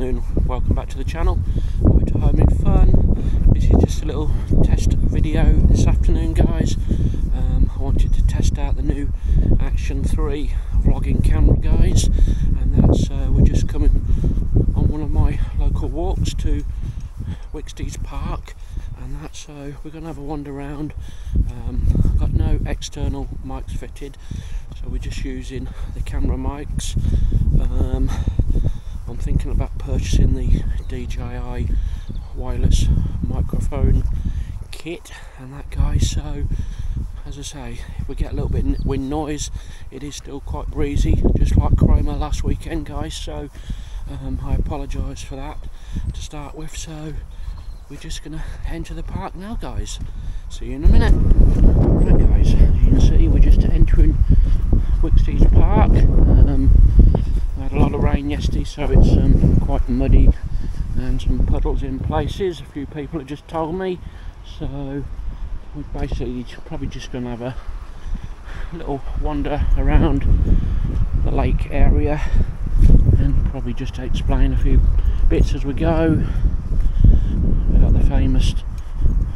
afternoon, welcome back to the channel. We're at Home in Fun. This is just a little test video this afternoon, guys. I wanted to test out the new Action 3 vlogging camera, guys, and that's we're just coming on one of my local walks to Wicksteed Park, and that's so we're going to have a wander around. I've got no external mics fitted, so we're just using the camera mics. I'm thinking about purchasing the DJI wireless microphone kit and that, guys. So as I say, if we get a little bit of wind noise, it is still quite breezy, just like Cromer last weekend, guys. So I apologise for that to start with. So we're just going to head to the park now, guys. See you in a minute. Right, guys, as you can see, we're just entering Wicksteeds Park. We had a lot of rain yesterday, so it's quite muddy and some puddles in places. A few people have just told me, so we're basically probably just going to have a little wander around the lake area and probably just explain a few bits as we go. Famous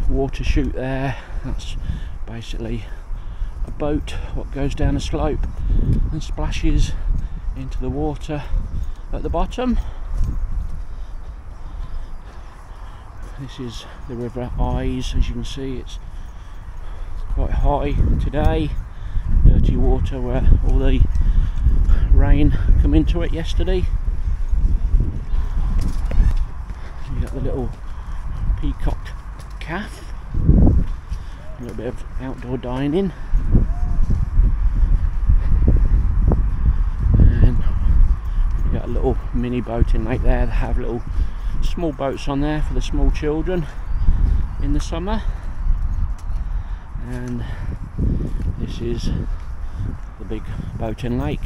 water chute there, that's basically a boat what goes down a slope and splashes into the water at the bottom. This is the River Ise. As you can see, it's quite high today, dirty water where all the rain come into it yesterday. You got the little Peacock Cafe, a little bit of outdoor dining, and we've got a little mini boating lake there. They have little small boats on there for the small children in the summer. And this is the big boating lake.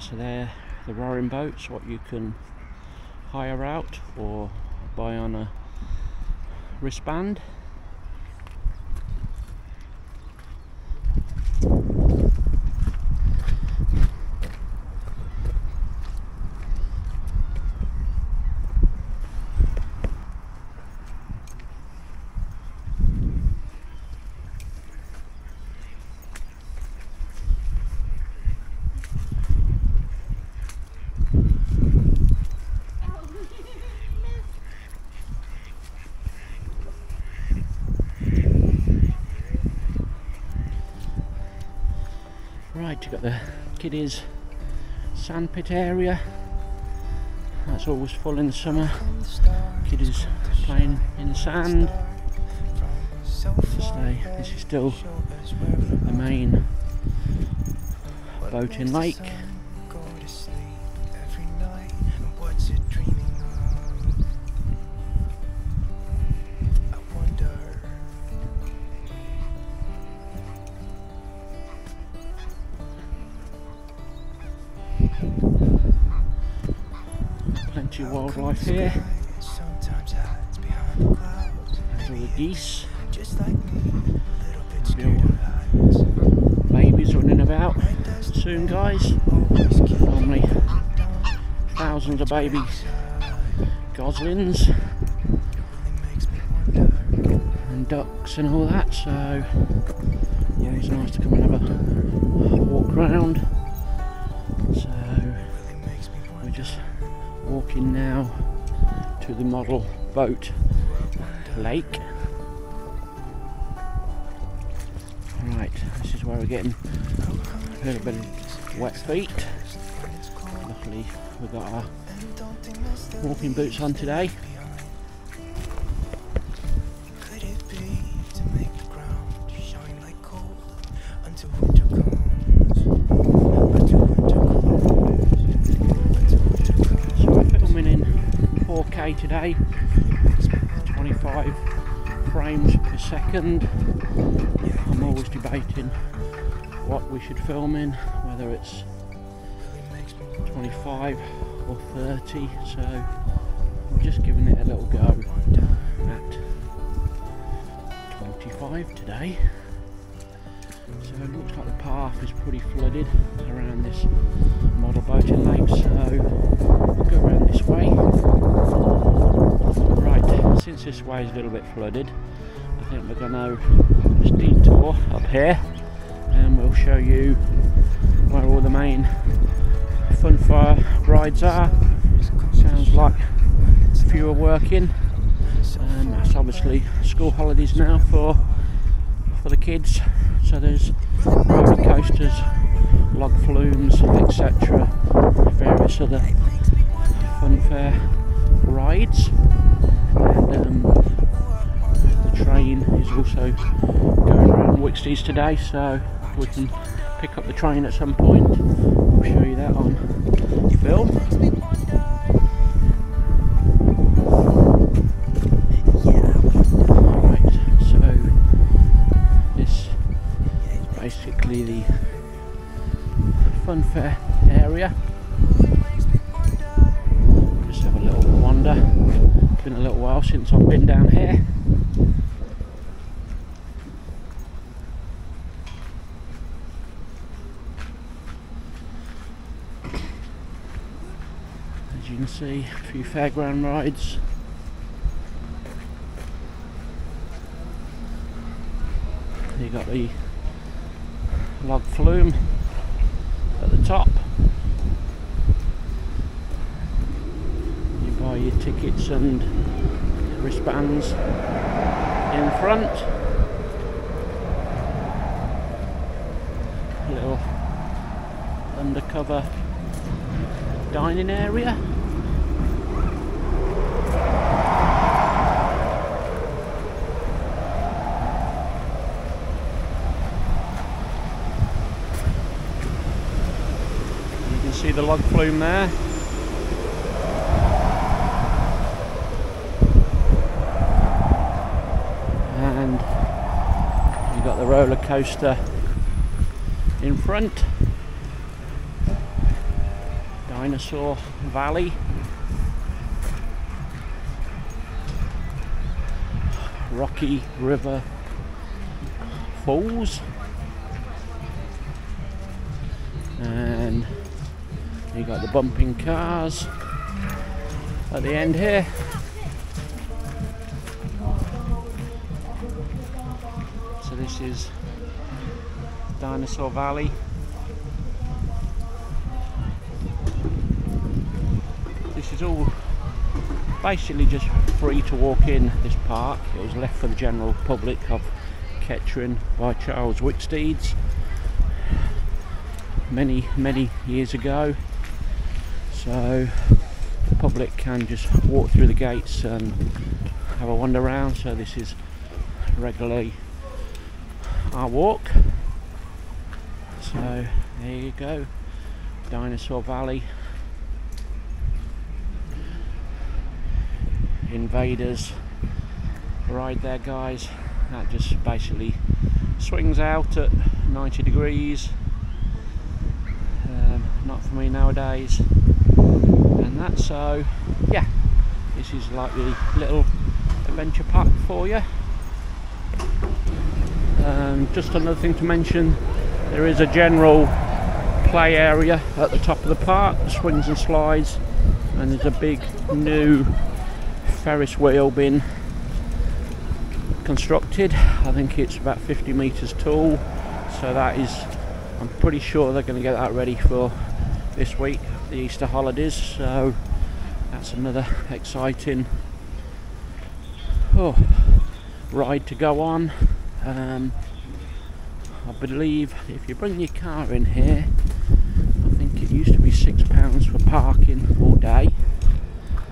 So they're the rowing boats what you can hire out or buy on a wristband. Right, you've got the kiddies sandpit area, that's always full in the summer, kiddies playing in the sand. This is still the main boating lake. Plenty of wildlife here. There's all the geese. Babies running about soon, guys. Normally thousands of baby goslings and ducks and all that. So yeah, it's nice to come and have a walk around. So we're just walking now to the model boat lake. Right, this is where we're getting a little bit of wet feet. Luckily we've got our walking boots on today. Today, 25 frames per second. I'm always debating what we should film in, whether it's 25 or 30, so I'm just giving it a little go at 25 today. So it looks like the path is pretty flooded around this model boating lake, so we'll go around this way. Right, since this way is a little bit flooded, I think we're going to have a steep tour up here and we'll show you where all the main fun fire rides are. Sounds like a few are working. It's obviously school holidays now for the kids, so there's roller coasters, log flumes, etc., various other funfair rides, and the train is also going around Wicksteeds today, so we can pick up the train at some point. I'll show you that on film. Right, so this is basically the funfair area. Just have a little wander. It's been a little while since I've been down here. You can see a few fairground rides. You got the log flume at the top. You buy your tickets and wristbands in front. A little undercover dining area. See the log flume there. And you've got the roller coaster in front. Dinosaur Valley. Rocky River Falls. And you got the bumping cars at the end here. So this is Dinosaur Valley. This is all basically just free to walk in this park. It was left for the general public of Kettering by Charles Wicksteeds many years ago. So the public can just walk through the gates and have a wander around. So this is regularly our walk. So there you go, Dinosaur Valley. Invaders ride there, guys. That just basically swings out at 90 degrees. Not for me nowadays. And that, so yeah, this is like the little adventure park for you. Just another thing to mention, there is a general play area at the top of the park, the swings and slides, and there's a big new Ferris wheel bin constructed. I think it's about 50 meters tall, so that is, I'm pretty sure they're going to get that ready for this week, the Easter holidays, so that's another exciting ride to go on. I believe if you bring your car in here, I think it used to be £6 for parking all day,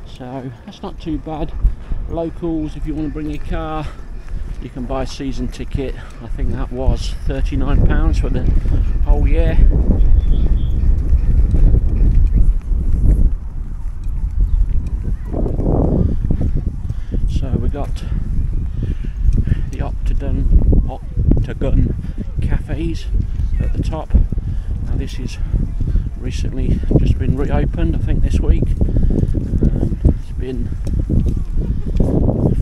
so that's not too bad. Locals, if you want to bring your car, you can buy a season ticket. I think that was £39 for the whole year. So we got the Octagon Cafes at the top. Now this is recently just been reopened, I think this week. It's been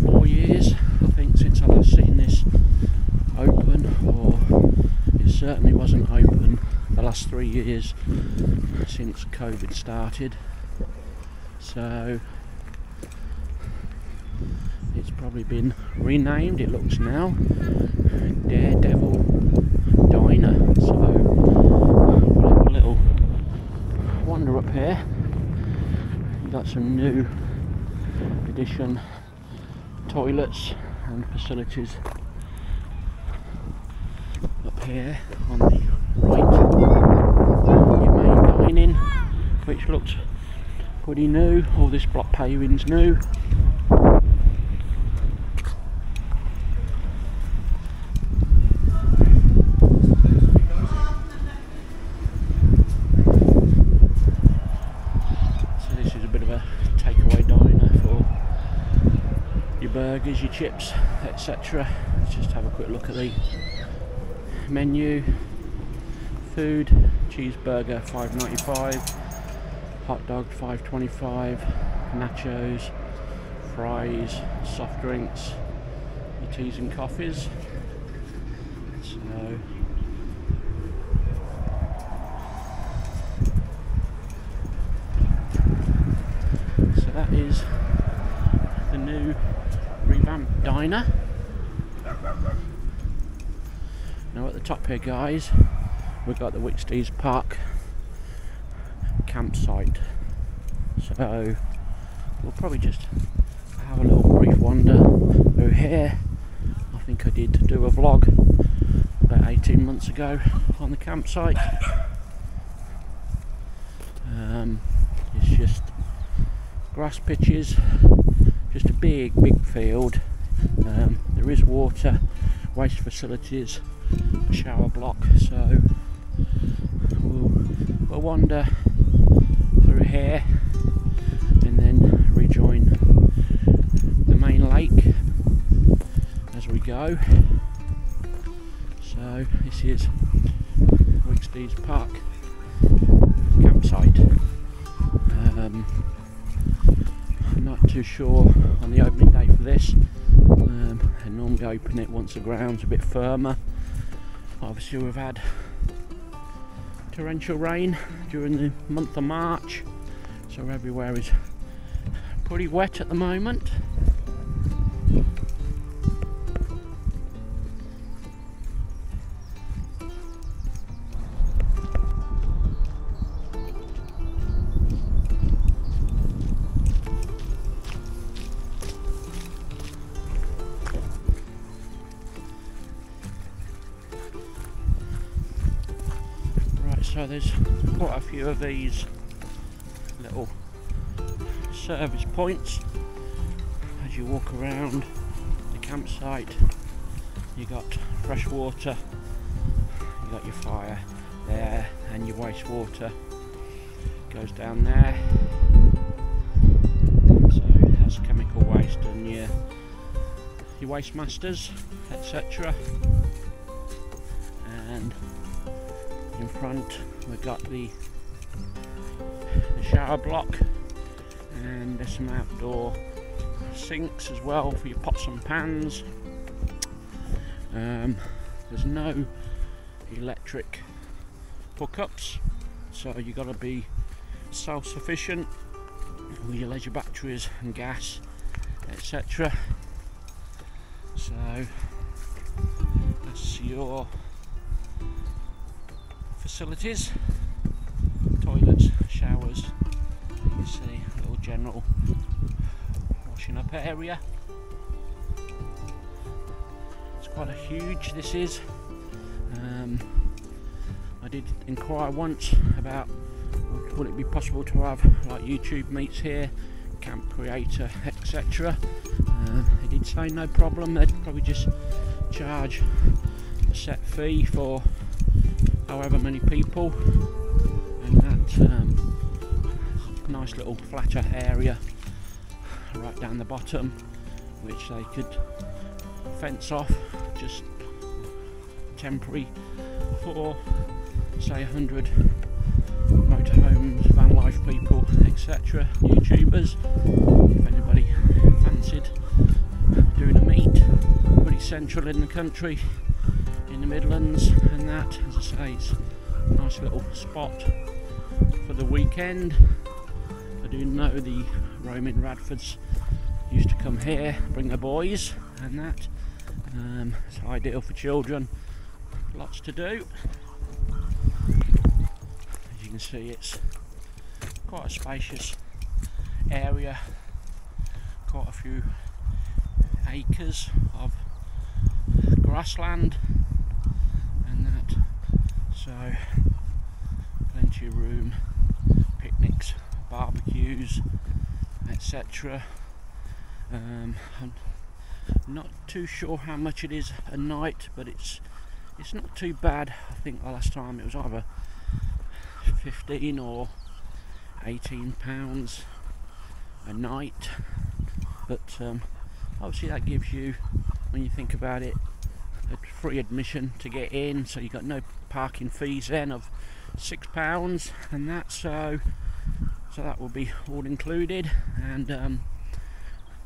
4 years, I think, since I've last seen this open, or it certainly wasn't open the last 3 years since COVID started. So it's probably been renamed, it looks now, Daredevil Diner. So we'll have a little wander up here. Got some new addition toilets and facilities up here on the right, your main dining, which looks pretty new. All this block paving's new. Burgers, your chips, etc. Let's just have a quick look at the menu. Food: cheeseburger $5.95, hot dog $5.25, nachos, fries, soft drinks, your teas and coffees. So that is the new revamped diner. Now at the top here, guys, we've got the Wicksteed Park campsite, so we'll probably just have a little brief wander through here. I think I did do a vlog about 18 months ago on the campsite. It's just grass pitches, just a big field. There is water, waste facilities, a shower block, so we'll wander through here and then rejoin the main lake as we go. So this is Wicksteeds Park campsite. Not too sure on the opening date for this. I normally open it once the ground's a bit firmer. Obviously we've had torrential rain during the month of March, so everywhere is pretty wet at the moment. So there's quite a few of these little service points. As you walk around the campsite, you got fresh water, you got your fire there, and your wastewater goes down there. So it has chemical waste and your waste masters, etc. And in front we've got the shower block, and there's some outdoor sinks as well for your pots and pans. There's no electric hookups, so you've got to be self-sufficient with your leisure batteries and gas, etc. So that's your facilities, toilets, showers. You can see a little general washing up area. It's quite a huge, this is. I did inquire once about would it be possible to have like YouTube meets here, camp creator, etc. They did say no problem, they'd probably just charge a set fee for however many people, and that nice little flatter area right down the bottom, which they could fence off just temporary for say 100 motorhomes, van life people, etc. YouTubers, if anybody fancied doing a meet, pretty central in the country, in the Midlands, and that, as I say, it's a nice little spot for the weekend. I do know the Roman Radfords used to come here, bring their boys, and that. It's ideal for children, lots to do. As you can see, it's quite a spacious area, quite a few acres of grassland and that, so plenty of room, picnics, barbecues, etc. Not too sure how much it is a night, but it's not too bad. I think the last time it was either 15 or 18 pounds a night, but obviously that gives you, when you think about it, a free admission to get in, so you've got no parking fees then of £6 and that, so that will be all included. And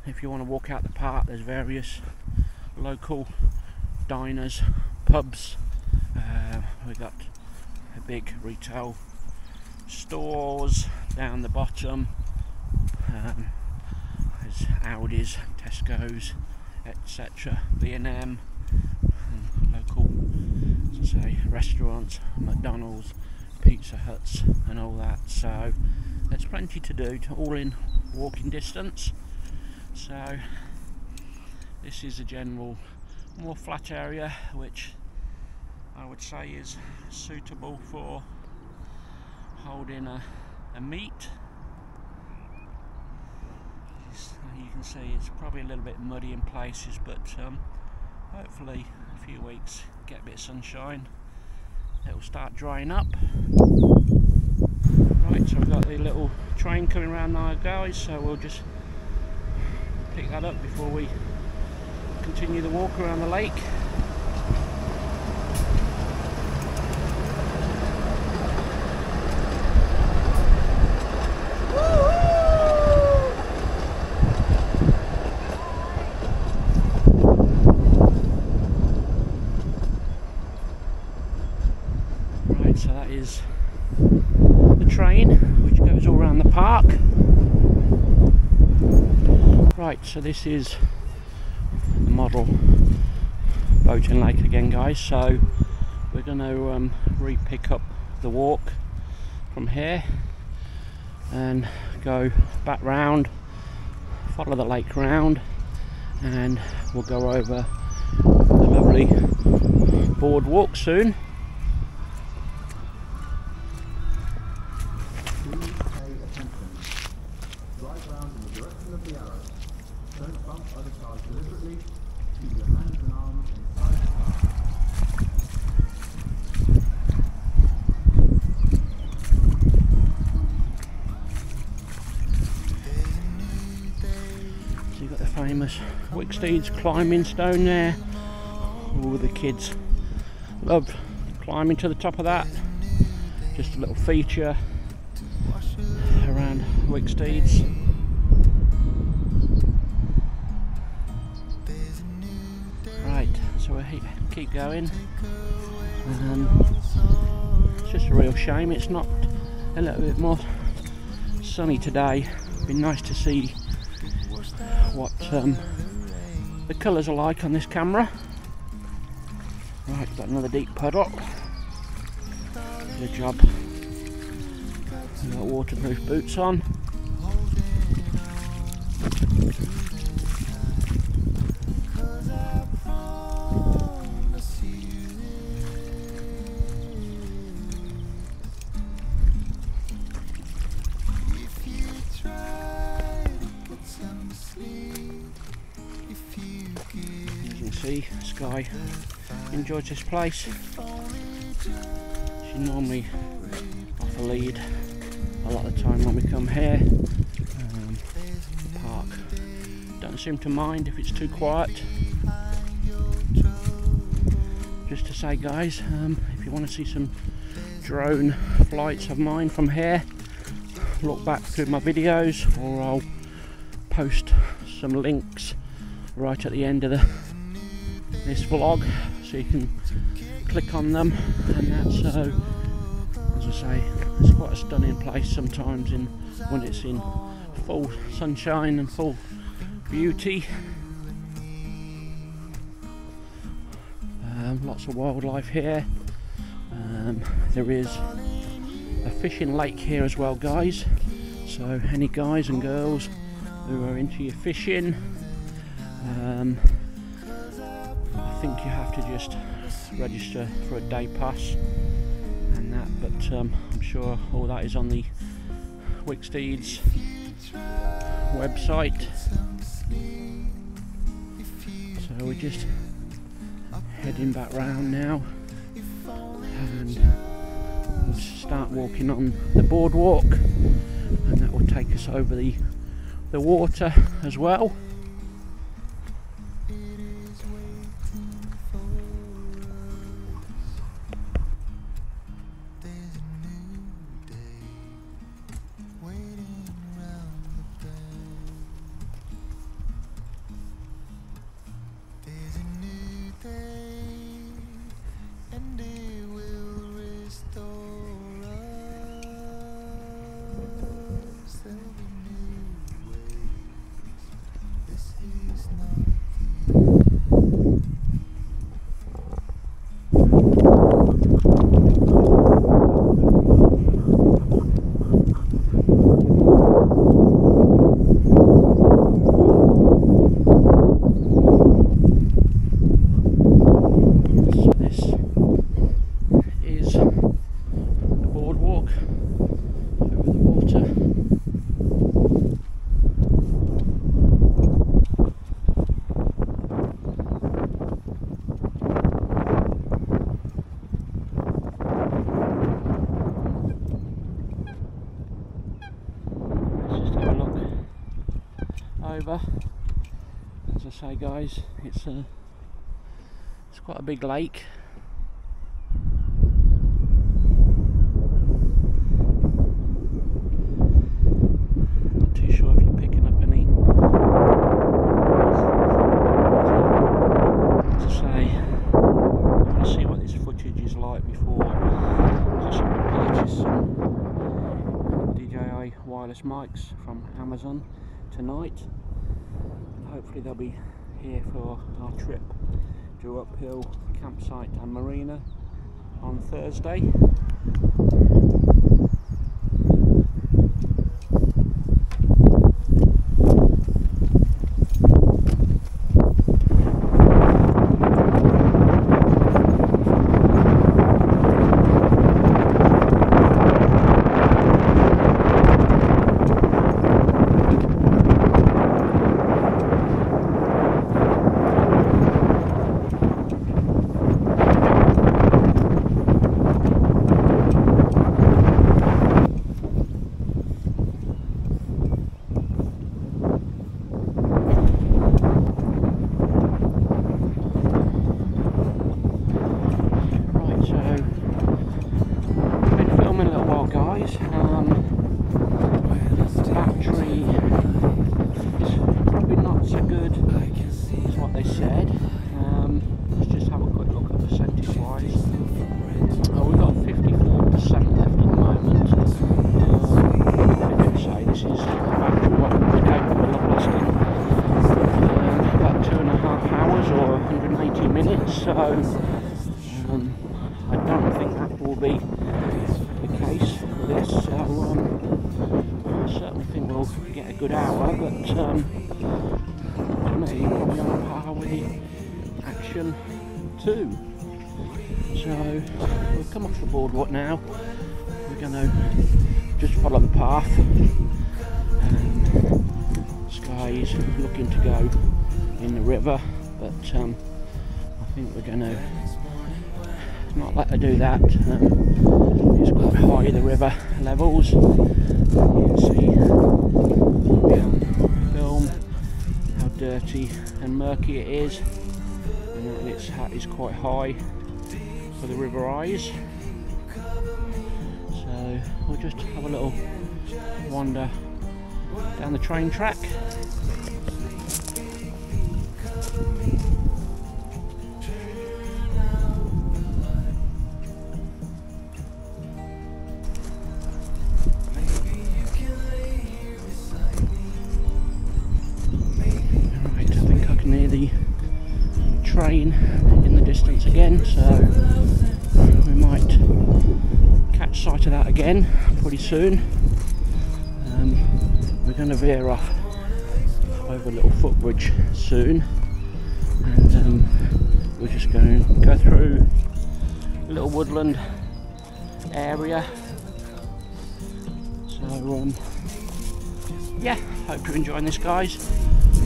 if you want to walk out the park, there's various local diners, pubs. We've got a big retail stores down the bottom. There's Aldi's, Tesco's, etc. B&M, local, as I say, restaurants, McDonald's, Pizza Huts, and all that. So there's plenty to do, all in walking distance. So this is a general, more flat area, which I would say is suitable for holding a meet. You can see it's probably a little bit muddy in places, but hopefully a few weeks, get a bit of sunshine, it will start drying up. Right, so we've got the little train coming around now, guys, so we'll just pick that up before we continue the walk around the lake. Right, so that is the train which goes all around the park. Right, so this is the model boating lake again, guys, so we're going to re-pick up the walk from here and go back round, follow the lake round, and we'll go over the lovely boardwalk soon. Wicksteeds climbing stone there. All the kids love climbing to the top of that. Just a little feature around Wicksteeds. Right, so we'll keep going. It's just a real shame it's not a little bit more sunny today. It'd be nice to see what the colours are like on this camera. Right, got another deep puddle. Good job. I've got waterproof boots on. Sky enjoys this place. She's normally off the lead a lot of the time when we come here. The park don't seem to mind if it's too quiet. Just to say, guys, if you want to see some drone flights of mine from here. Look back through my videos, or I'll post some links right at the end of this vlog so you can click on them. And that's as I say, it's quite a stunning place sometimes when it's in full sunshine and full beauty. Lots of wildlife here. There is a fishing lake here as well, guys, so any guys and girls who are into your fishing, I think you have to just register for a day pass and that, but I'm sure all that is on the Wicksteeds website. So we're just heading back round now and we'll start walking on the boardwalk, and that will take us over the water as well. As I say, guys, it's quite a big lake. Not too sure if you're picking up any. As I say, I'm going to see what this footage is like before I just purchase some DJI wireless mics from Amazon tonight. Hopefully they'll be here for our trip to Uphill, Campsite and Marina on Thursday. Action 2. So we've come off the boardwalk now. We're going to just follow the path, and the sky is looking to go in the river, but I think we're going to not let her do that. It's quite high, the river levels. You can see on film how dirty and murky it is. And its hat is quite high for the River Ise. we'll just have a little wander down the train track. Train in the distance again, so we might catch sight of that again pretty soon. We're going to veer off over a little footbridge soon, and we're just going to go through a little woodland area. So yeah, hope you're enjoying this, guys.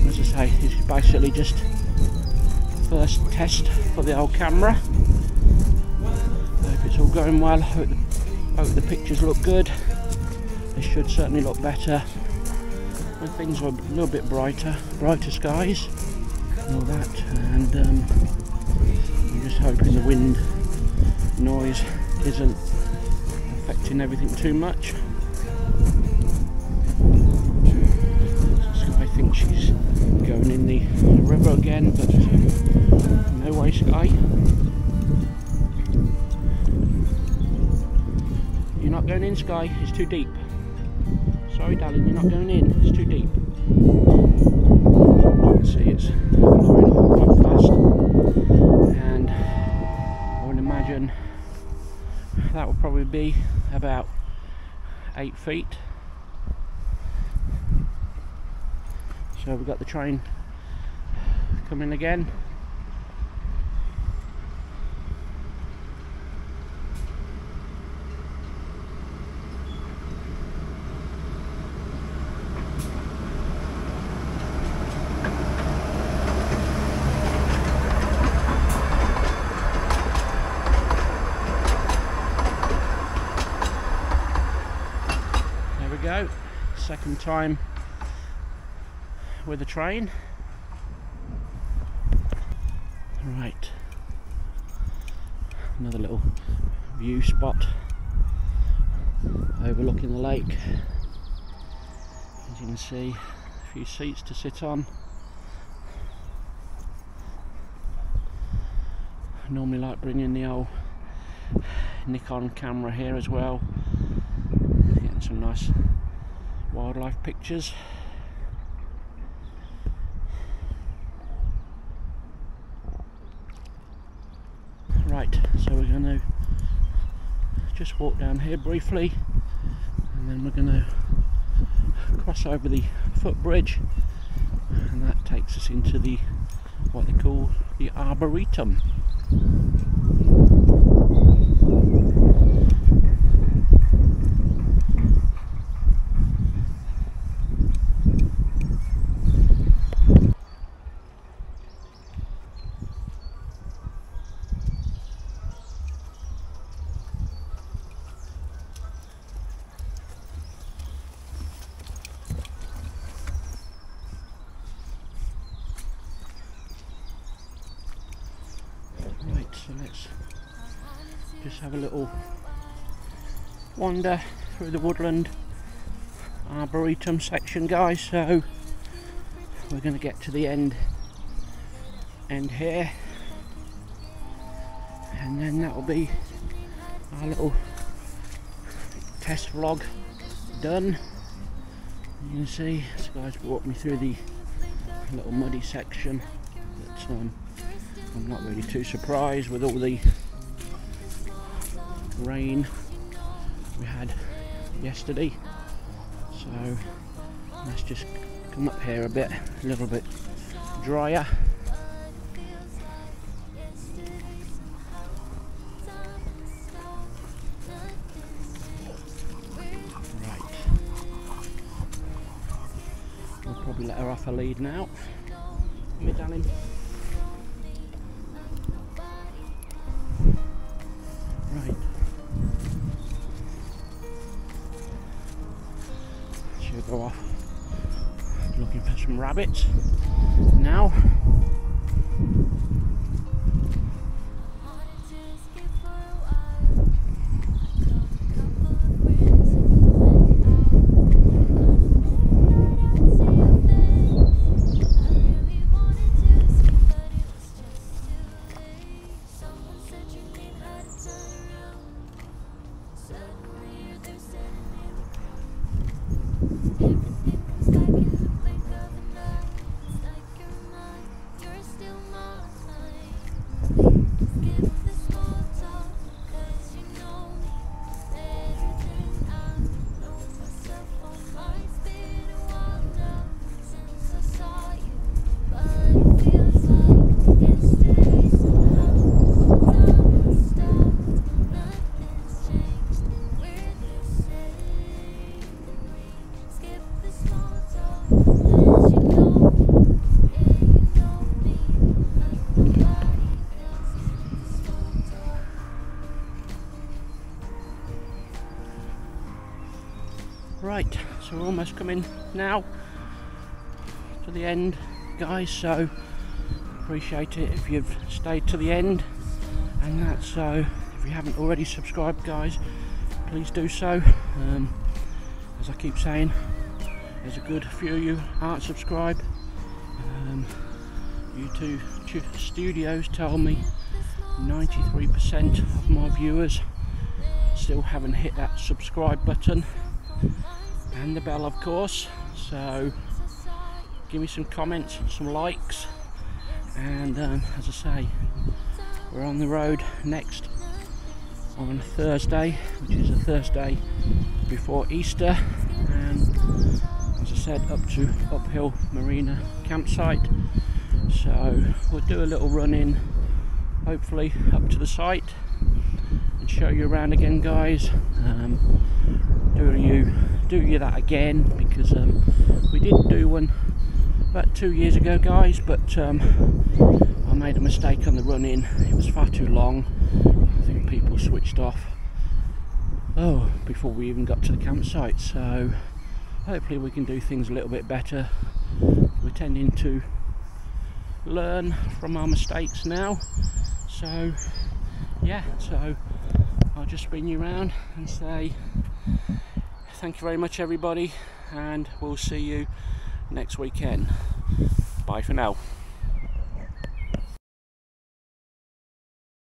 As I say, this is basically just first test for the old camera. Hope it's all going well. Hope the pictures look good. They should certainly look better when things are a little bit brighter skies and all that. And I'm just hoping the wind noise isn't affecting everything too much. I think she's going in the river again, but no way, Sky. You're not going in, Sky, it's too deep. Sorry, darling, you're not going in, it's too deep. You can see it's flowing quite fast, and I would imagine that will probably be about 8 feet. So we've got the train coming again. There we go, second time with the train. Right, another little view spot overlooking the lake. As you can see, a few seats to sit on. I normally like bringing the old Nikon camera here as well, getting some nice wildlife pictures. Right, so we're going to just walk down here briefly, and then we're going to cross over the footbridge, and that takes us into the what they call the Arboretum. So let's just have a little wander through the woodland arboretum section, guys. So we're going to get to the end here, and then that will be our little test vlog done. You can see this guy's walked me through the little muddy section. That's I'm not really too surprised with all the rain we had yesterday, so let's just come up here a little bit drier. Right, we'll probably let her off her lead now. Me, darling. Off looking for some rabbits now. Right, so we're almost coming now to the end, guys, so appreciate it if you've stayed to the end and that. So if you haven't already subscribed, guys, please do so. As I keep saying, there's a good few of you aren't subscribed. YouTube Studios tell me 93% of my viewers still haven't hit that subscribe button and the bell, of course. So give me some comments, some likes, and as I say, we're on the road next on Thursday, which is a Thursday before Easter, and as I said, up to Uphill Marina campsite. So we'll do a little run in, hopefully, up to the site and show you around again, guys. Do you that again, because we did do one about 2 years ago, guys, but I made a mistake on the run in. It was far too long. I think people switched off before we even got to the campsite. So hopefully we can do things a little bit better. We're tending to learn from our mistakes now. So yeah, so I'll just spin you around and say thank you very much, everybody, and we'll see you next weekend. Bye for now.